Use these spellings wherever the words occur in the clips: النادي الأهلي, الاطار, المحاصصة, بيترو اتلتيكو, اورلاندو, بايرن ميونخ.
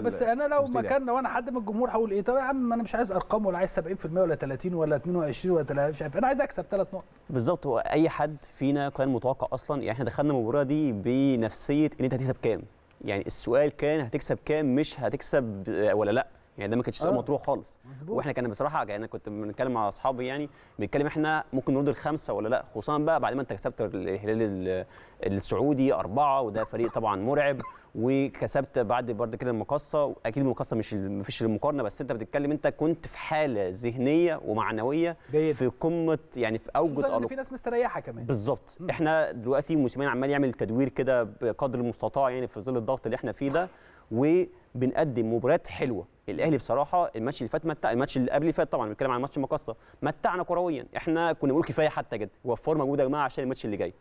بس انا لو مكاننا وانا حد من الجمهور هقول ايه؟ طب يا عم انا مش عايز ارقام ولا عايز 70% ولا 30 ولا 22 ولا مش عارف، انا عايز اكسب 3 نقط. بالظبط، واي حد فينا كان متوقع اصلا. احنا دخلنا المباراه دي بنفسيه ان انت هتكسب كام؟ يعني السؤال كان هتكسب كام، مش هتكسب ولا لا. يعني ده ما كانش سؤال مطروح خالص. واحنا كنا بصراحه يعني كنت بنتكلم مع اصحابي، يعني بنتكلم احنا ممكن نرد ال5 ولا لا، خصوصا بقى بعد ما انت كسبت الهلال السعودي 4 وده فريق طبعا مرعب، وكسبت بعد برده كده المقصه. اكيد المقصه مش ما فيش المقارنه، بس انت بتتكلم انت كنت في حاله ذهنيه ومعنويه جيد في قمه، يعني في اوج تالق. في ناس مستريحه كمان. بالظبط، احنا دلوقتي موسيمين عمال يعمل تدوير كده بقدر المستطاع، يعني في ظل الضغط اللي احنا فيه ده، وبنقدم مباريات حلوه. الاهلي بصراحه الماتش اللي فات الماتش اللي قبل اللي فات طبعا بنتكلم عن ماتش المقصه، متعنا كرويا. احنا كنا بنقول كفايه حتى كده، وفروا مجهود يا جماعه عشان الماتش اللي جاي.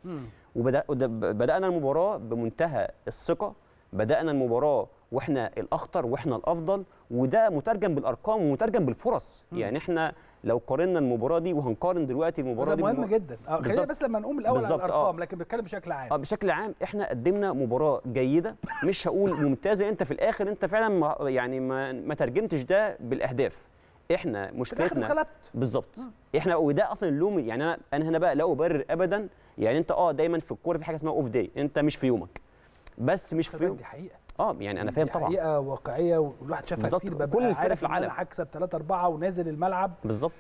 وبدانا المباراه بمنتهى الثقه، بدانا المباراه واحنا الاخطر واحنا الافضل، وده مترجم بالارقام ومترجم بالفرص. يعني احنا لو قارنا المباراه دي، وهنقارن دلوقتي المباراه دي مهم جدا، خلينا بس لما نقوم الاول على الارقام. لكن بتكلم بشكل عام، بشكل عام احنا قدمنا مباراه جيده، مش هقول ممتازه. انت في الاخر انت فعلا ما ترجمتش ده بالاهداف. احنا مشكلتنا بالظبط احنا، وده اصلا اللوم. يعني انا هنا بقى لا ابرر ابدا. يعني انت دايما في الكوره في حاجه اسمها اوف داي، انت مش في يومك، بس مش في يوم. دي حقيقه. يعني انا فاهم طبعا، حقيقه واقعيه والواحد شافها كتير. كل الفرق في العالم هكسب 3-4 ونازل الملعب. بالظبط،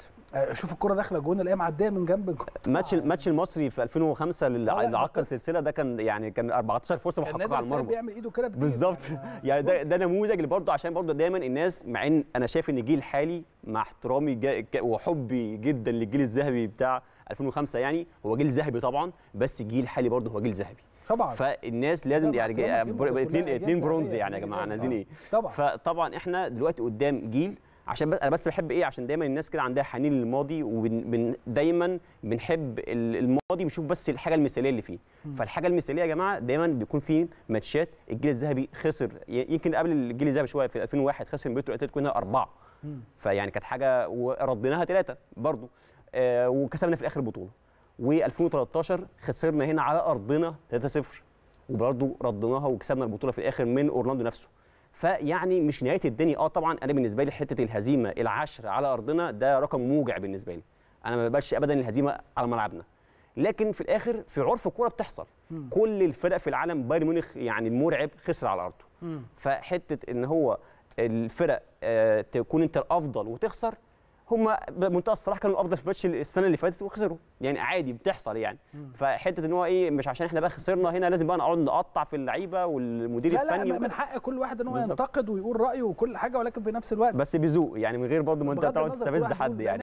شوف الكره داخله جون، الاقيها معديه من جنب الجون. الماتش المصري في 2005 اللي عطل السلسله ده، كان 14 فرصه محققه على المرمى. بيعمل ايده كده بالظبط. يعني ده نموذج اللي برضه، عشان برضه دايما الناس، مع ان انا شايف ان الجيل الحالي مع احترامي وحبي جدا للجيل الذهبي بتاع 2005، يعني هو جيل ذهبي طبعا، بس الجيل الحالي برضه هو جيل ذهبي طبعا. فالناس لازم يعني 2 برونز، يعني يا جماعه عايزين ايه؟ فطبعا احنا دلوقتي قدام جيل، عشان بس انا بحب ايه، عشان دايما الناس كده عندها حنين للماضي، ودايما بنحب الماضي، بنشوف بس الحاجه المثاليه اللي فيه. فالحاجه المثاليه يا جماعه دايما بيكون في ماتشات الجيل الذهبي خسر، يمكن قبل الجيل الذهبي شويه في 2001 خسر من بيترو اتلتيكو هنا 4، فيعني كانت حاجه ورديناها 3 برضه، وكسبنا في الاخر البطوله. و2013 خسرنا هنا على ارضنا 3-0 وبرضه ردناها وكسبنا البطوله في الاخر من اورلاندو نفسه. فيعني مش نهايه الدنيا. طبعا انا بالنسبه لي حته الهزيمه ال10 على ارضنا ده رقم موجع بالنسبه لي. انا ما بقبلش ابدا الهزيمه على ملعبنا، لكن في الاخر في عرف الكوره بتحصل. كل الفرق في العالم، بايرن ميونخ يعني المرعب خسر على ارضه. فحته ان هو الفرق تكون انت الافضل وتخسر، هم بمنتهى الصراحه كانوا الافضل في ماتش السنه اللي فاتت وخسروا، يعني عادي بتحصل يعني. فحته ان هو مش عشان احنا بقى خسرنا هنا لازم بقى نقعد نقطع في اللعيبه والمدير الفني. لا، من حق كل واحد ان هو ينتقد ويقول رايه وكل حاجه، ولكن بنفس الوقت بس بذوق، يعني من غير برضه ما انت تقعد تستفز حد يعني.